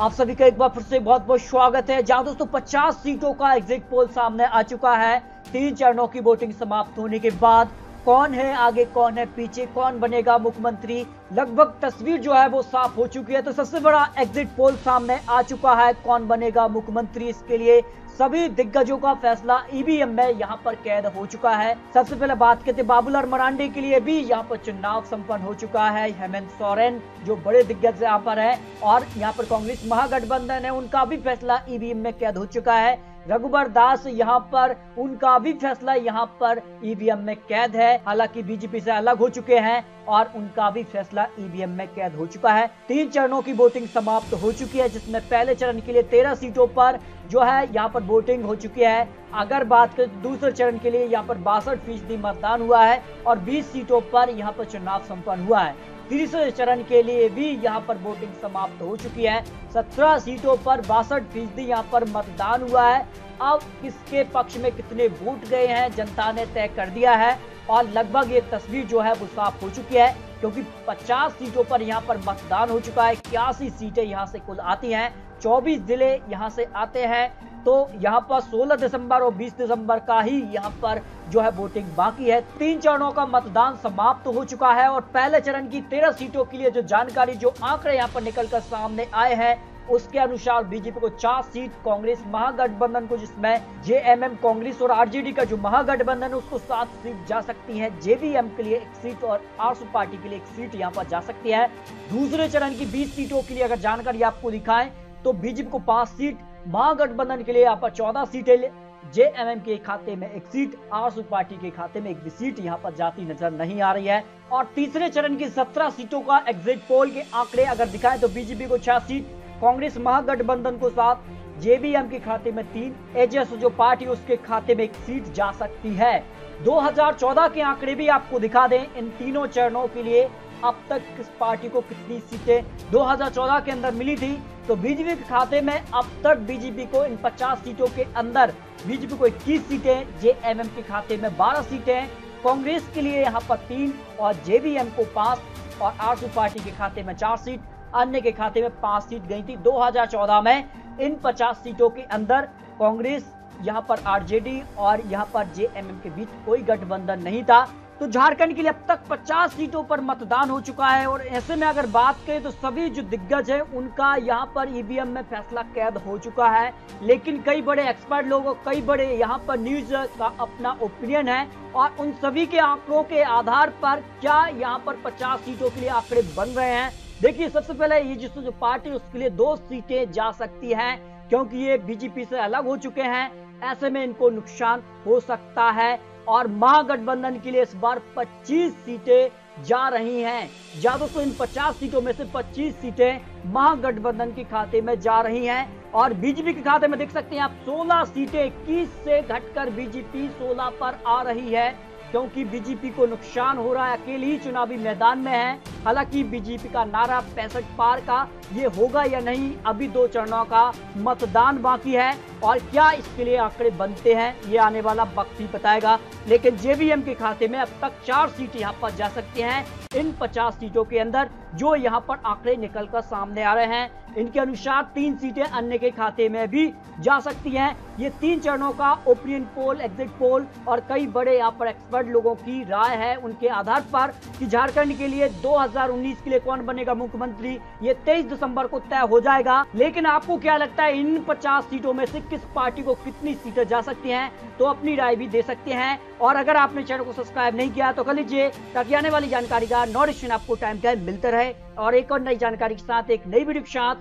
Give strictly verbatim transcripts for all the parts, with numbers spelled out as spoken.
आप सभी का एक बार फिर से बहुत बहुत स्वागत है, जहां दोस्तों पचास सीटों का एग्जिट पोल सामने आ चुका है। तीन चरणों की वोटिंग समाप्त होने के बाद कौन है आगे, कौन है पीछे, कौन बनेगा मुख्यमंत्री, लगभग तस्वीर जो है वो साफ हो चुकी है। तो सबसे बड़ा एग्जिट पोल सामने आ चुका है, कौन बनेगा मुख्यमंत्री। इसके लिए सभी दिग्गजों का फैसला ईवीएम में यहाँ पर कैद हो चुका है। सबसे पहले बात करते बाबूलाल मरांडी के लिए, भी यहाँ पर चुनाव संपन्न हो चुका है। हेमंत सोरेन जो बड़े दिग्गज यहाँ पर है और यहाँ पर कांग्रेस महागठबंधन है, उनका भी फैसला ईवीएम में कैद हो चुका है। रघुबर दास यहाँ पर, उनका भी फैसला यहाँ पर ईवीएम में कैद है, हालांकि बीजेपी से अलग हो चुके हैं और उनका भी फैसला ईवीएम में कैद हो चुका है। तीन चरणों की वोटिंग समाप्त हो चुकी है, जिसमें पहले चरण के लिए तेरह सीटों पर जो है यहाँ पर वोटिंग हो चुकी है। अगर बात करें तो दूसरे चरण के लिए यहाँ पर बासठ फीसदी मतदान हुआ है और बीस सीटों पर यहाँ पर चुनाव संपन्न हुआ है। तीसरे चरण के लिए भी यहाँ पर वोटिंग समाप्त हो चुकी है, सत्रह सीटों पर बासठ फीसदी यहाँ पर मतदान हुआ है। अब किसके पक्ष में कितने वोट गए हैं जनता ने तय कर दिया है और लगभग ये तस्वीर जो है वो साफ हो चुकी है, क्योंकि पचास सीटों पर यहाँ पर मतदान हो चुका है। इक्यासी सीटें यहाँ से कुल आती हैं, चौबीस जिले यहाँ से आते हैं। तो यहाँ पर सोलह दिसंबर और बीस दिसंबर का ही यहाँ पर जो है वोटिंग बाकी है। तीन चरणों का मतदान समाप्त हो चुका है और पहले चरण की तेरह सीटों के लिए जो जानकारी, जो आंकड़े यहाँ पर निकलकर सामने आए हैं, उसके अनुसार बीजेपी को चार सीट, कांग्रेस महागठबंधन को, जिसमें जेएमएम कांग्रेस और आरजेडी का जो महागठबंधन है उसको सात सीट जा सकती है, जेवीएम के लिए एक सीट और आरएसएस पार्टी के लिए एक सीट यहाँ पर जा सकती है। दूसरे चरण की बीस सीटों के लिए अगर जानकारी आपको दिखाएं तो बीजेपी को पांच सीट, महागठबंधन के लिए यहाँ पर चौदह सीटें, जेएमएम के खाते में एक सीट, आरएसएस पार्टी के खाते में एक भी सीट यहाँ पर जाती नजर नहीं आ रही है। और तीसरे चरण की सत्रह सीटों का एग्जिट पोल के आंकड़े अगर दिखाएं तो बीजेपी को छह सीट, कांग्रेस महागठबंधन को साथ, जेबीएम के खाते में तीन, एजेस जो पार्टी उसके खाते में एक सीट जा सकती है। दो हज़ार चौदह के आंकड़े भी आपको दिखा दें, इन तीनों चरणों के लिए अब तक किस पार्टी को कितनी सीटें दो हज़ार चौदह के अंदर मिली थी। तो बीजेपी के खाते में अब तक बीजेपी को इन पचास सीटों के अंदर बीजेपी को इक्कीस सीटें, जेएमएम के खाते में बारह सीटें, कांग्रेस के लिए यहाँ पर तीन और जेबीएम को पांच और आरएसएस पार्टी के खाते में चार सीट, अन्य के खाते में पांच सीट गई थी। दो हज़ार चौदह में इन पचास सीटों के अंदर कांग्रेस, यहां पर आरजेडी और यहां पर जेएमएम के बीच कोई गठबंधन नहीं था। तो झारखंड के लिए अब तक पचास सीटों पर मतदान हो चुका है और ऐसे में अगर बात करें तो सभी जो दिग्गज हैं उनका यहाँ पर ईवीएम में फैसला कैद हो चुका है। लेकिन कई बड़े एक्सपर्ट लोगों, कई बड़े यहाँ पर न्यूज का अपना ओपिनियन है और उन सभी के आंकड़ों के आधार पर क्या यहाँ पर पचास सीटों के लिए आंकड़े बन रहे हैं। देखिए, सबसे पहले ये जिस जो पार्टी, उसके लिए दो सीटें जा सकती हैं, क्योंकि ये बीजेपी से अलग हो चुके हैं, ऐसे में इनको नुकसान हो सकता है। और महागठबंधन के लिए इस बार पच्चीस सीटें जा रही हैं। या दोस्तों, इन पचास सीटों में से पच्चीस सीटें महागठबंधन के खाते में जा रही हैं और बीजेपी के खाते में देख सकते हैं आप सोलह सीटें, इक्कीस से घटकर बीजेपी सोलह पर आ रही है, क्योंकि बीजेपी को नुकसान हो रहा है, अकेले ही चुनावी मैदान में है। हालांकि बीजेपी का नारा पैंसठ पार का ये होगा या नहीं, अभी दो चरणों का मतदान बाकी है और क्या इसके लिए आंकड़े बनते हैं ये आने वाला वक्त ही बताएगा। लेकिन जेबीएम के खाते में अब तक चार सीट यहाँ पर जा सकती हैं इन पचास सीटों के अंदर, जो यहाँ पर आंकड़े निकल कर सामने आ रहे हैं। इनके अनुसार तीन सीटें अन्य के खाते में भी जा सकती हैं। ये तीन चरणों का ओपिनियन पोल, एग्जिट पोल और कई बड़े यहाँ पर एक्सपर्ट लोगों की राय है, उनके आधार पर कि झारखंड के लिए दो हज़ार उन्नीस के लिए कौन बनेगा मुख्यमंत्री, ये तेईस दिसंबर को तय हो जाएगा। लेकिन आपको क्या लगता है, इन पचास सीटों में से किस पार्टी को कितनी सीटें जा सकती हैं? तो अपनी राय भी दे सकते हैं और अगर आपने चैनल को सब्सक्राइब नहीं किया तो कर लीजिए, ताकि आने वाली जानकारी का नोटिफिकेशन आपको टाइम टाइम मिलता रहे। और एक और नई जानकारी के साथ, एक नई वीडियो के साथ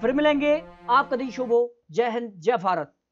फिर मिलेंगे। आपका दिन शुभ हो। जय हिंद, जय भारत।